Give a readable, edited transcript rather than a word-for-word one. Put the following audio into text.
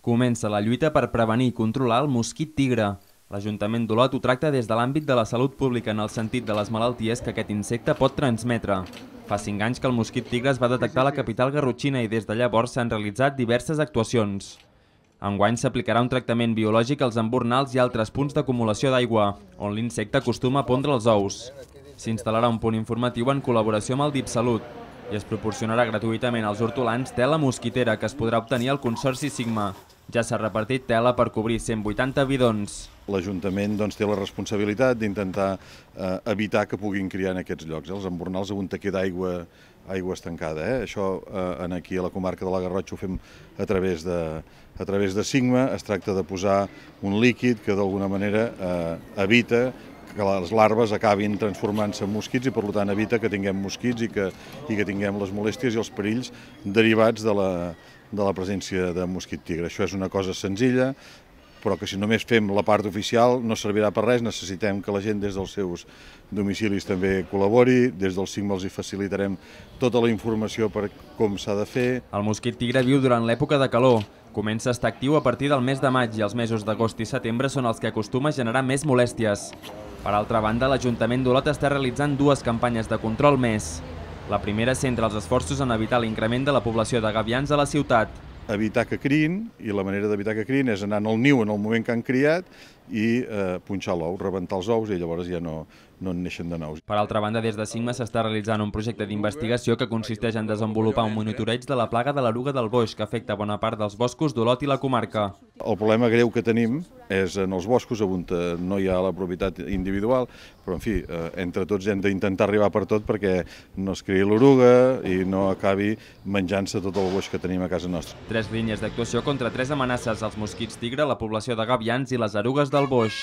Comença la lluita per prevenir i controlar el mosquit tigre. L'Ajuntament d'Olot ho tracta des de l'àmbit de la salut pública en el sentit de les malalties que aquest insecte pot transmetre. Fa 5 anys que el mosquit tigre es va detectar a la capital garrotxina i des de llavors s'han realitzat diverses actuacions. Enguany s'aplicarà un tractament biològic als embornals i altres punts d'acumulació d'aigua, on l'insecte acostuma a pondre els ous. S'instal·larà un punt informatiu en col·laboració amb el DipSalut i es proporcionarà gratuïtament als hortolans tela mosquitera que es podrà obtenir al Consorci Sigma. Ja s'ha repartit tela per cobrir 180 bidons. L'Ajuntament té la responsabilitat d'intentar evitar que puguin criar en aquests llocs. Els embornals on queda aigua estancada. Això aquí a la comarca de la Garrotxa ho fem a través de Sigma. Es tracta de posar un líquid que d'alguna manera evita que les larves acabin transformant-se en mosquits i per tant evita que tinguem mosquits i que tinguem les molèsties i els perills derivats de la presència de mosquit tigre. Això és una cosa senzilla, però que si només fem la part oficial no servirà per res. Necessitem que la gent des dels seus domicilis també col·labori. Des del CIMM els hi facilitarem tota la informació per com s'ha de fer. El mosquit tigre viu durant l'època de calor. Comença a estar actiu a partir del mes de maig i els mesos d'agost i setembre són els que acostuma a generar més molèsties. Per altra banda, l'Ajuntament d'Olot està realitzant 2 campanyes de control més. La primera centra els esforços en evitar l'increment de la població de gavians a la ciutat. Evitar que criïn, i la manera d'evitar que criïn és anar al niu en el moment que han criat i punxar l'ou, rebentar els ous i llavors ja no en neixen de nous. Per altra banda, des de Sigma s'està realitzant un projecte d'investigació que consisteix en desenvolupar un monitoreig de la plaga de l'eruga del boix que afecta bona part dels boscos d'Olot i la comarca. El problema greu que tenim és en els boscos on no hi ha la propietat individual, però en fi, entre tots hem d'intentar arribar per tot perquè no es creï l'oruga i no acabi menjant-se tot el boix que tenim a casa nostra. 3 línies d'actuació contra 3 amenaces: els mosquits tigre, la població de gavians i les erugues del boix.